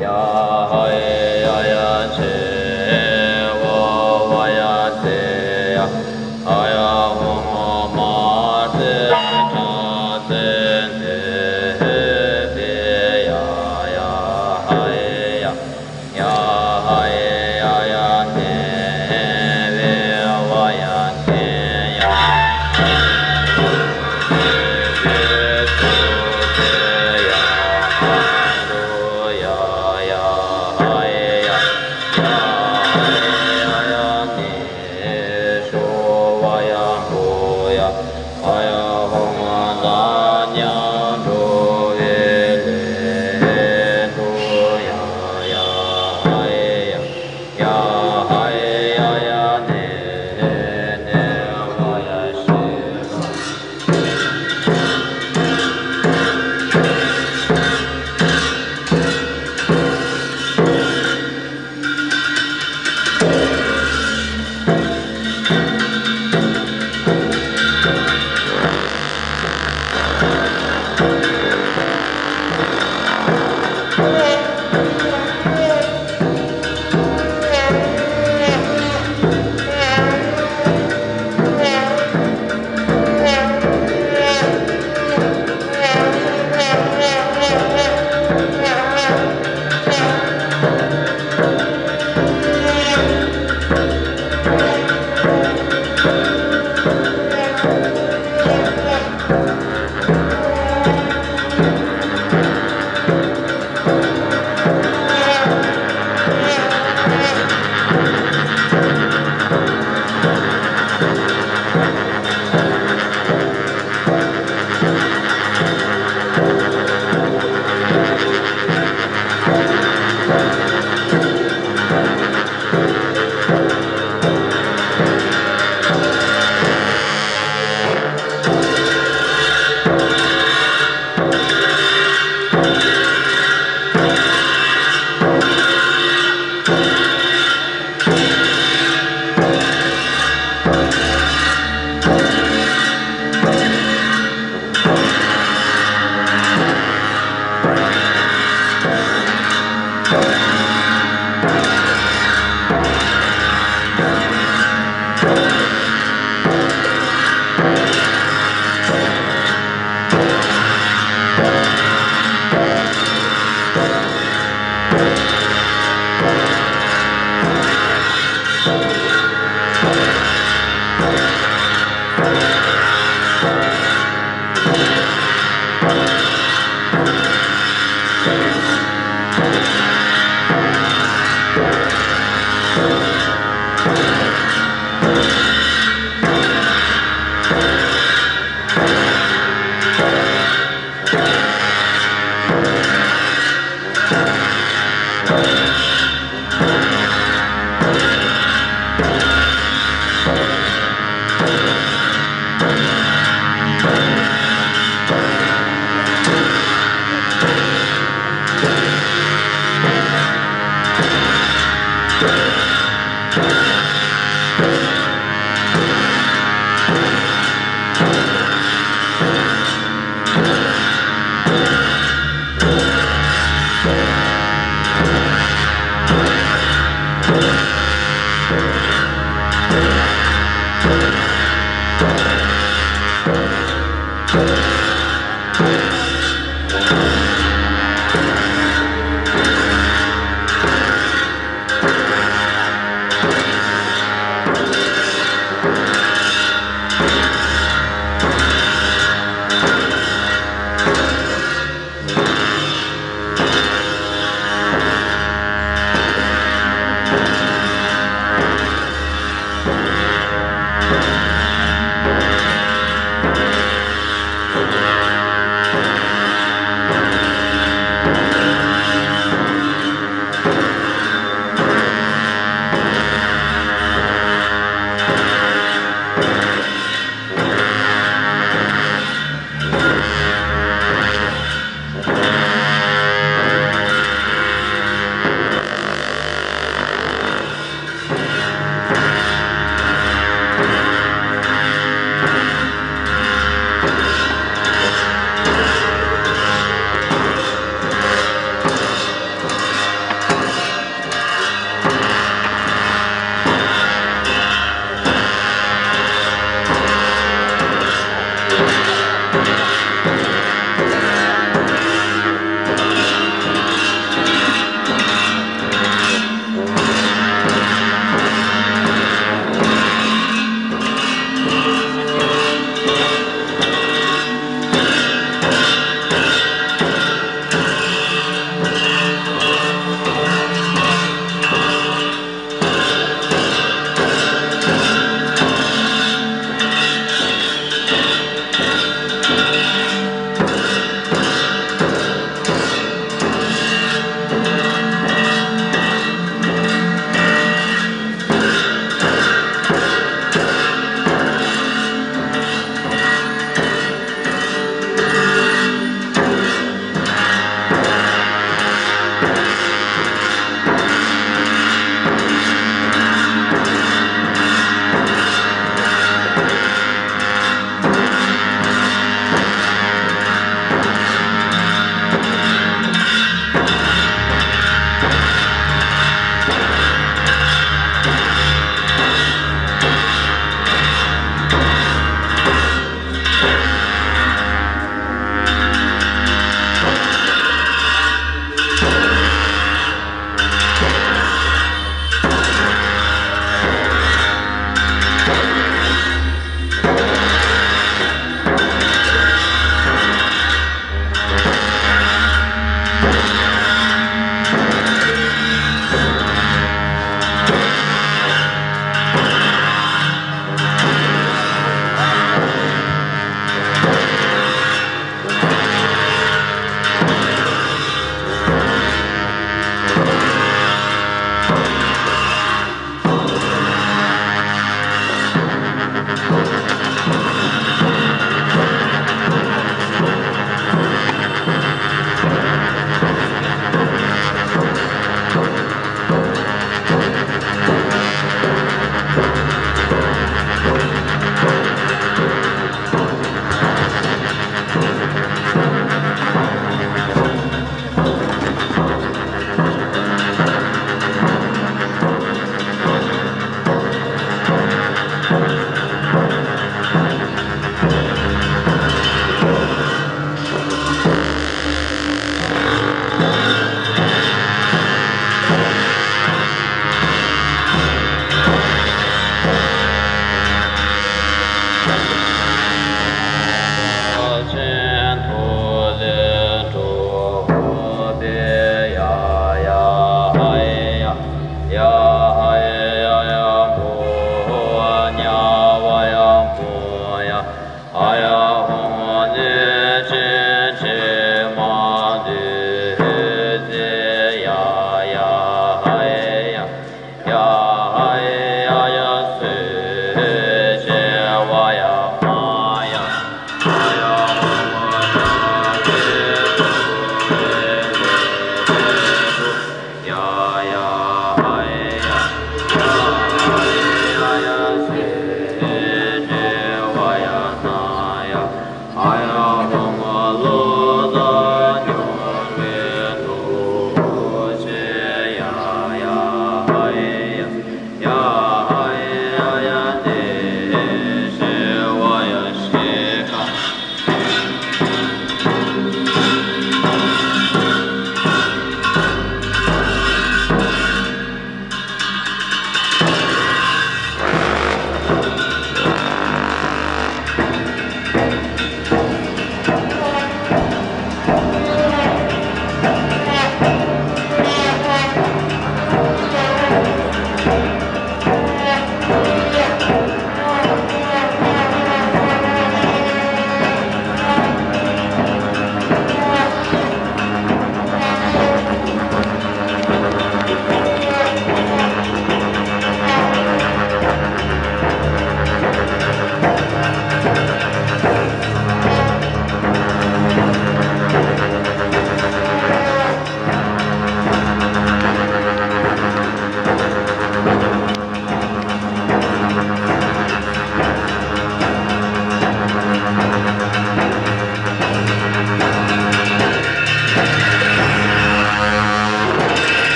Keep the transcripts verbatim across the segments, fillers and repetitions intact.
I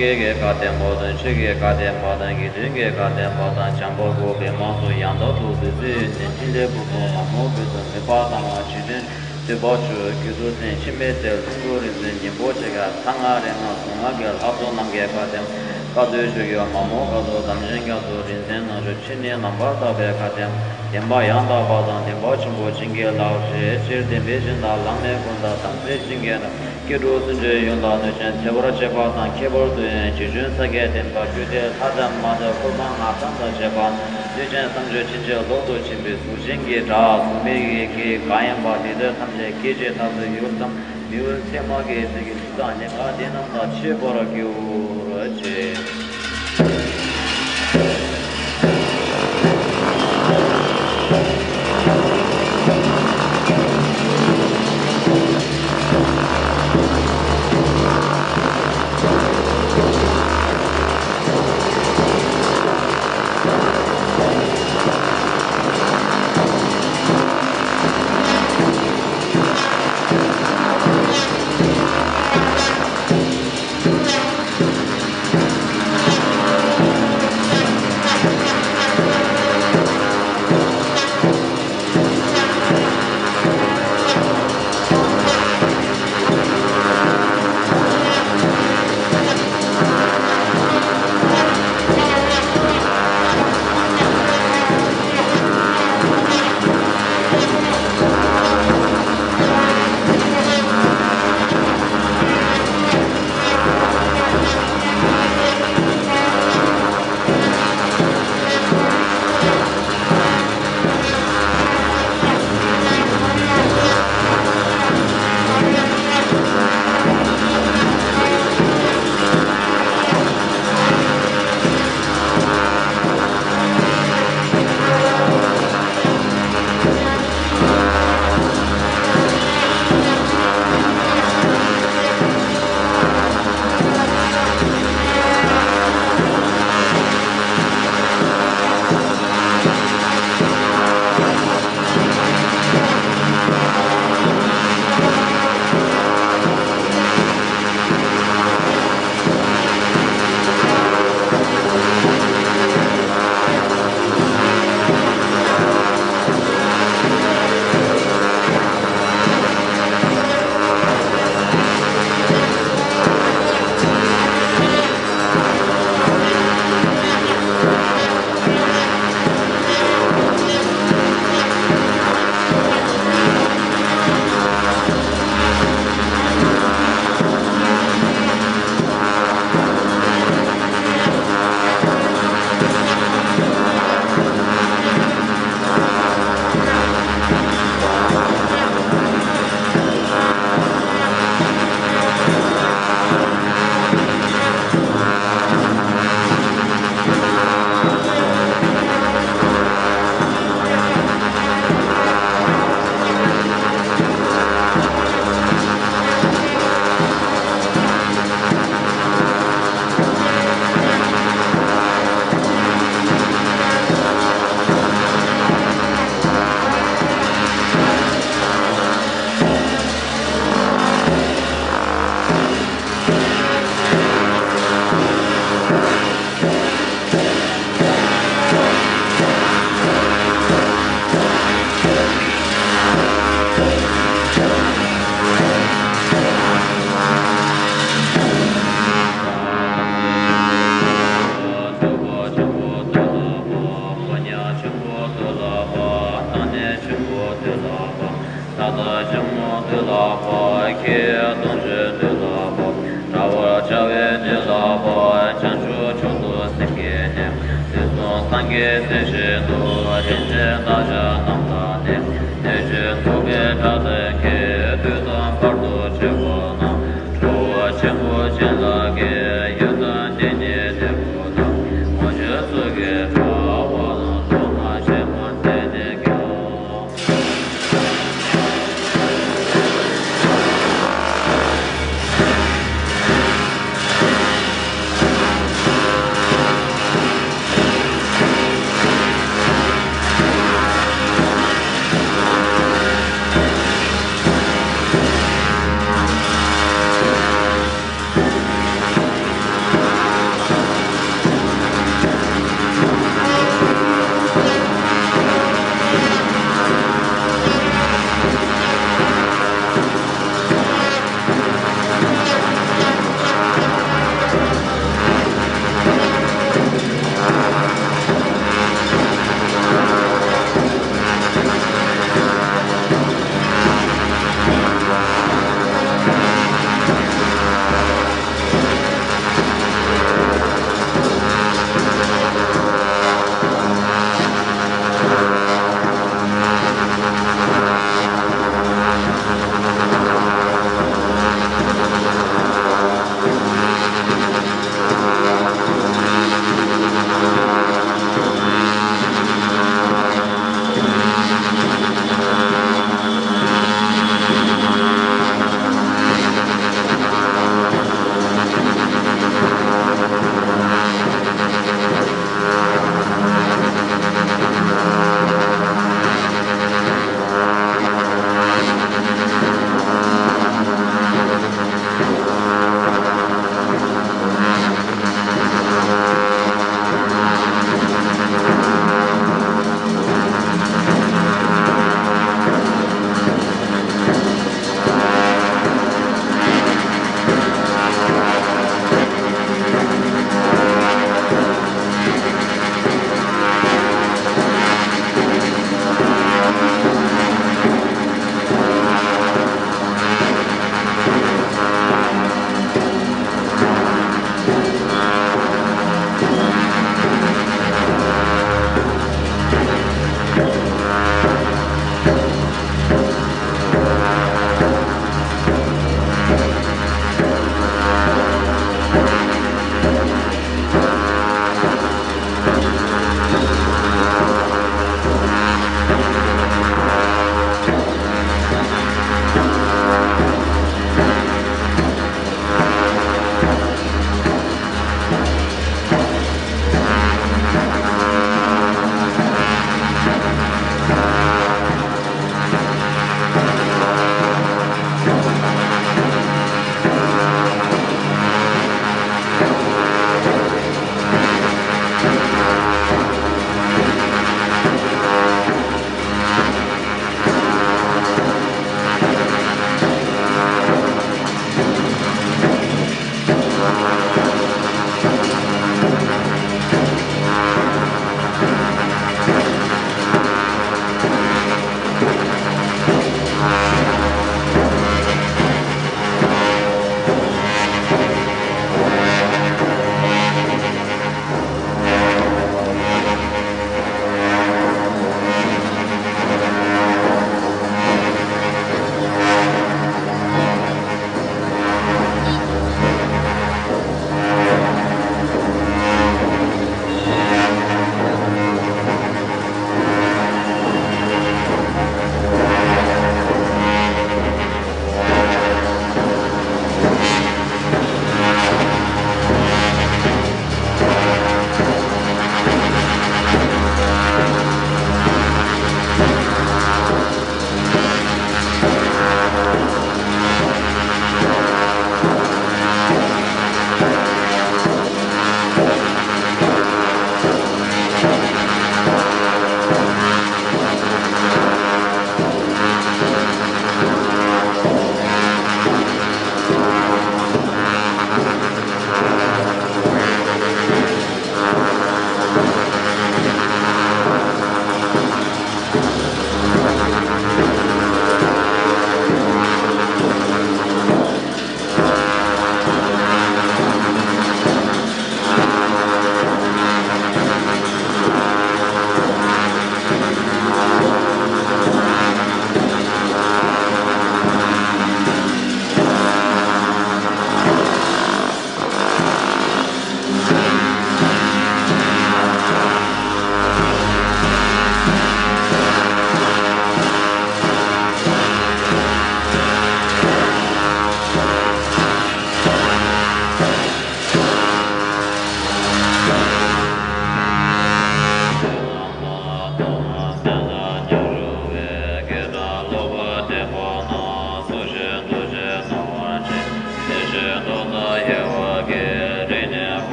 Gege Katem Bodan, Chege Katem Bodan, Gege Katem Bodan, Chambo Gobe Mandu Yanda Tu Bizi, Nenchile Buko Mamo Bizi, Mipata Maçidin, Tibaçu, Güzuzin, Çimetel, Skurizin, Yimboçega, Tangare Nasuna Gel, Abdonam Gege Katem, Kadışı Gel Mamo Kadı, Damjin Kadı, Rinzen Nacı, Çinli Nambarda Be Katem, Yemba Yanda Badan, Tibaçın Boçin Gel, Lavşı, Çirdim Bejinda, Lame Kunda, Tamsecin Gel, Kirozunca yoldan düşen, çevre çepadan, keborduyen, çiçün sagetin, baküde, adam madı, kurban, atan da çepan, düşen samca çince, lodu çimbi, suçingi, rahat, bilgi ki, kayın batide, samca, gece tadı, yurtam, mühür, sema gezi, gizdan, yekadinam da, çi borak yuracı.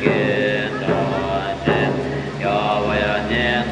Yavaya namjem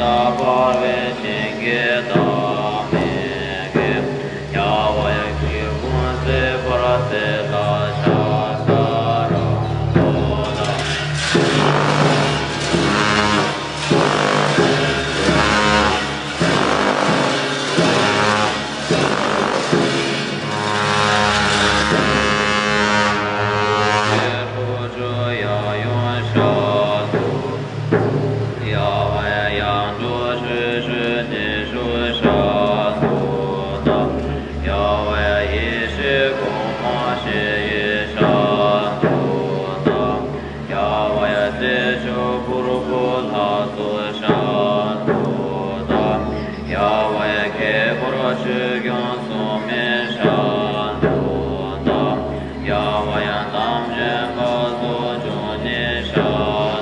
bato jone sha.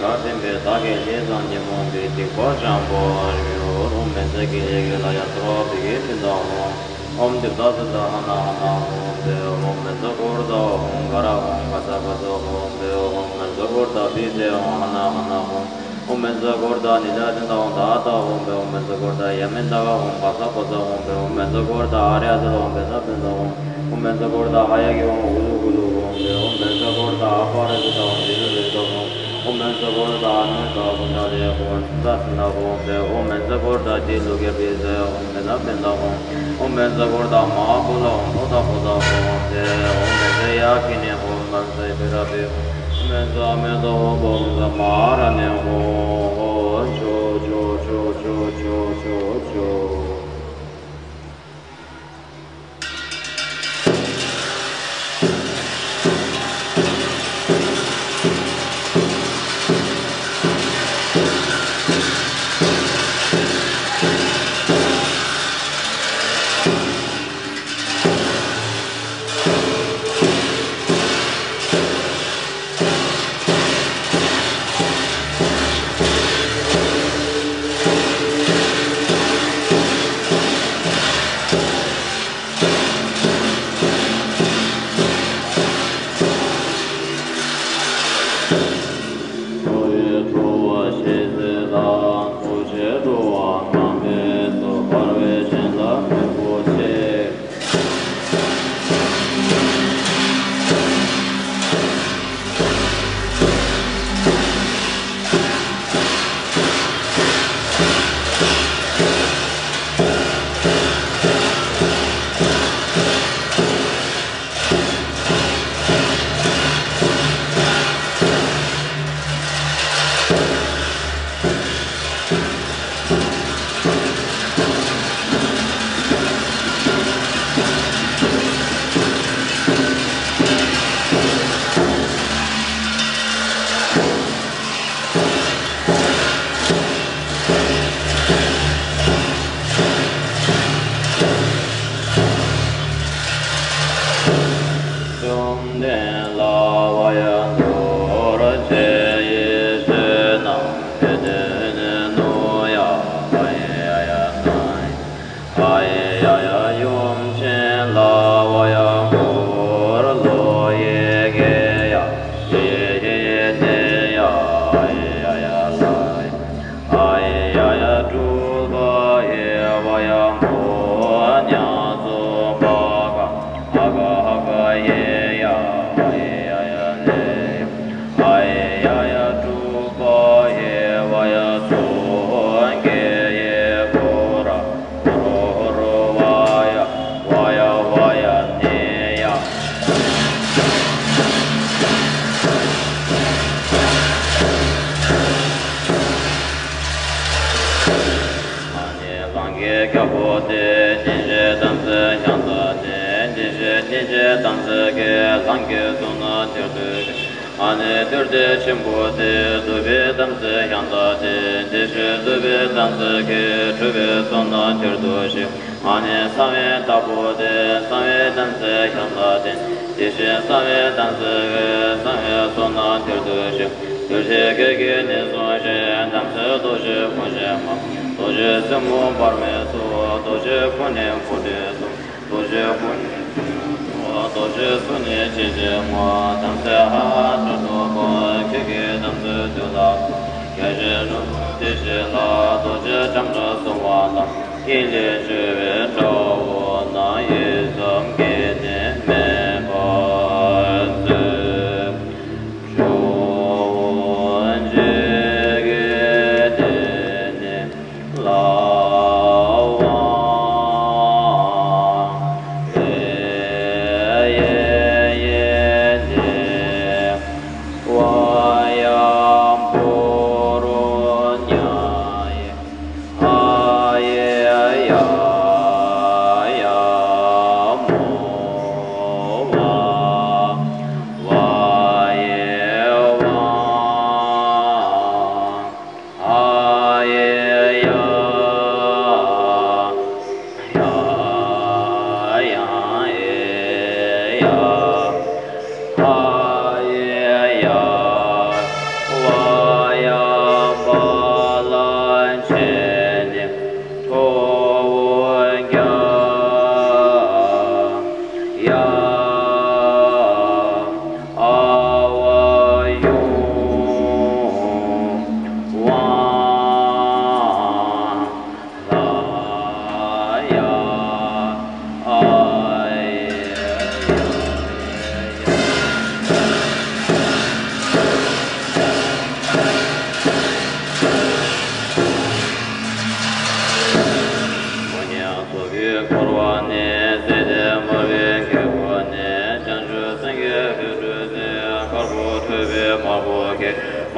Kâsim ve takeli zannemun bitti koçan bağırmıyor. Ummete gelegül hayatı geçidahı. Om tıkdası dahana hanahum de ummete kurdahum karahum kasabasahum de ummete kurda bize hanahum. Ummete kurda nidadindahum dağıtahum ve ummete kurda yemindahum kasabasahum ve ummete kurda ariyadahum ve sabindahum. Ummete kurda hayagihum hulu huluhum de ummete kurda afaretidahum dizizidahum. Ummete kurda anıdahum nadihum sasindahum ve ummete kurda diluge bize ummete sabindahum. Ummete kurda mağabulahum hudahudahum de ummete yakinihum ben seyfirabihum. Ummete amidahum bolga mağaranihum ço ço ço ço ço ço ço.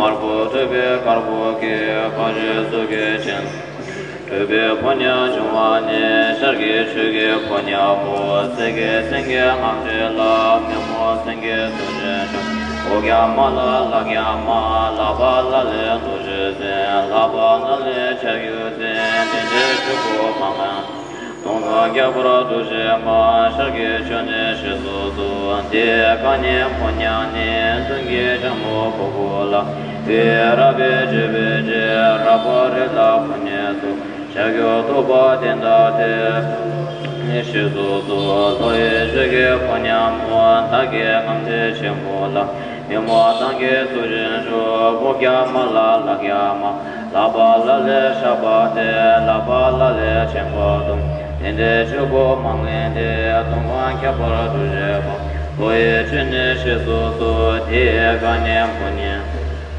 marbu tübe karbu ki kaşı su geçin. Tübe punya cümani şarkı şüge punya bu sege senge hamcı laf nemo senge tüce. O gyamala la gyamala balale tujze la balale chagyuze de chuko mama tonga gyabra tujze ma shage chone shizuzu ante kane punyane sunge jamo pogola vera beje beje rabore la punyetu chagyoto badendate Shizuzu doye shige punyamwa tage mamte chimbola Mimwa tange sujinshu bukyama la lakyama Labalale shabate labalale chimbodum Ninde chubo mangende tungwan kyapura tujeba Doye chini shizuzu diye kanyam punye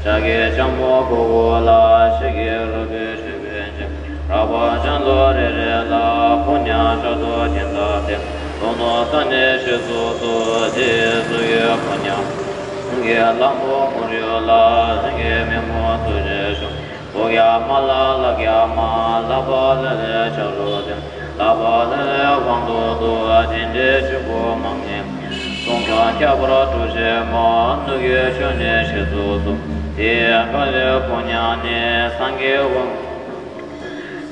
Shage chambo kubola shige rubi shibenjim Rabba Chandra Rela Punya Shadu Tindate Dono Sane Shizu Suti Suye Punya Nge Lambu Muryola Nge Memo Sujeshu Bogya Mala Lagya Ma Laba Lele Charudim Laba Lele Wangdu Suwa Tinde Shibu Mangim Songka Kyabra Tuje Ma Nuge Shune Shizu Su Diya Kale Punya Ne Sange Wang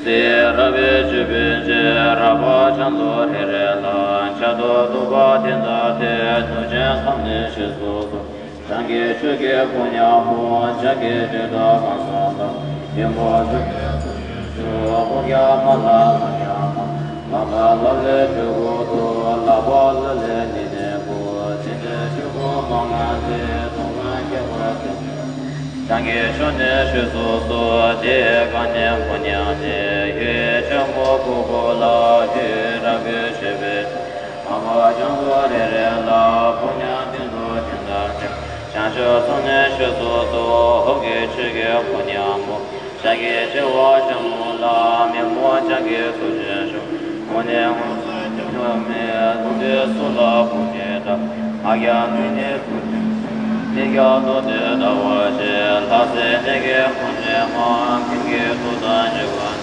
Rabbi Jibinji Rabba Chandu Hirela Chadu Duba Tindate Tujen Samni Shizuzu Changi Chugi Punyamu Changi Jida Kansata Yimbo Jibinji Pugya Mala Kanyama Lama Lali Chugudu Laba Lali Nidebu Chinde Chugu Mangati Tungan Kepurati Changi shunni shisusu di kanyi punyani Yui chambu kukula di rabi shibi Amma chandu rirela punyani du tindarti Chanshi sunni shisusu hugi chigi punyamu Changi chiwa chamula mimu changi sujishu Muni musu chumi dundi sula pujita Agya mini pujita Nigga to the Dawash, Lasse Nigga, Punjahan, Kingi to Danjavan,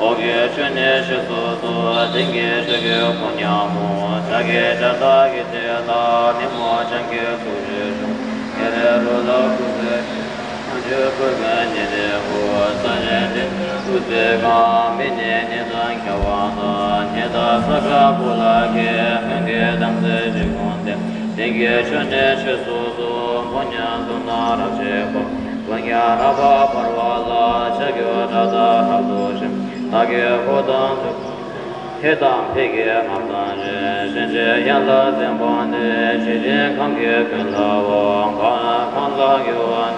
Ogi Chunish to Dingi Shagil Punyamu, Shagit Atagi Tela, Nimo Changi Pujish, Kerala Pujish, Pujagan Yedehu, Sanjit Pujega, Minin Nidan Kawana, Nida Saka Pulaki, Kingi Damse Jigonde, Dingi Chunish to Punyadunara Jebo, Punyaraba Parvala, Chagyurada Hadoshim, Tagehodan, Hitam Pigi Hamdanje, Shinje Yala Zimbande, Shijin Kangi Kundawa, Kanda Yuan,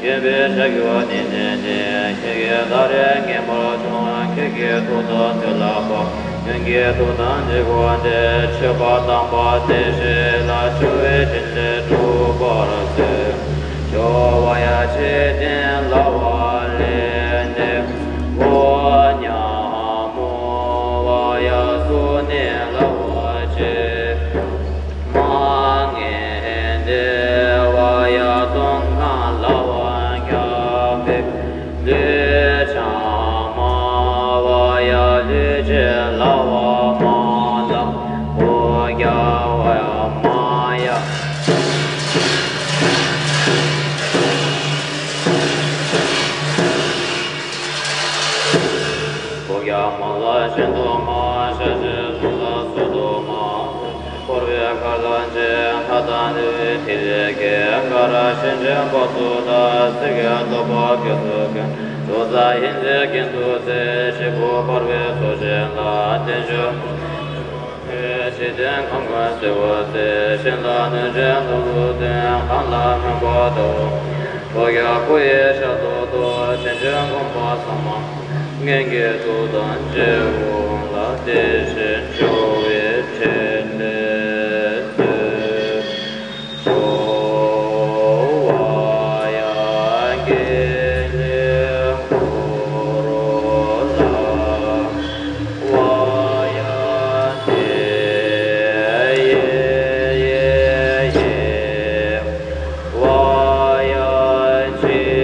Gibi Chagyur Ninjinji, Kigi Dare Kimurajun, Kigi Tudan Tilapa, Kigi Tudan Jiguande, Chibatam Bateshi, La Chuvi Jinji Tu, Jovaya Chidin Lavalindim Vanyamu Vayasuni Lavachi Mangindi Vayatunga Lavanyabib Lichama Vayalichi Lavamala Vaya Vayamaya Shindoma, Shashi Sula Sudoma, Purvya Kardanje, Hadani Tileke, Kara Shinje Basuda, Siga Toba Kyusuke, Suza Hinze Kinduse, Shibu Parve Sujena, Tenju, Shiden Kongwa Sivose, Shinda Njen Luluden, Kanda Mimbato, Boya Kuye Shatoto, Shinjen Kongwa Sama, Genge Tudan Jevo La Deshe Choye Chenete Shovaya Gene Korola Vaya Teye Vaya Teye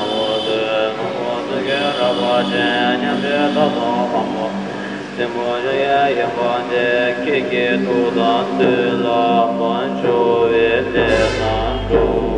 Kiki tudan tula pancho vete nandu.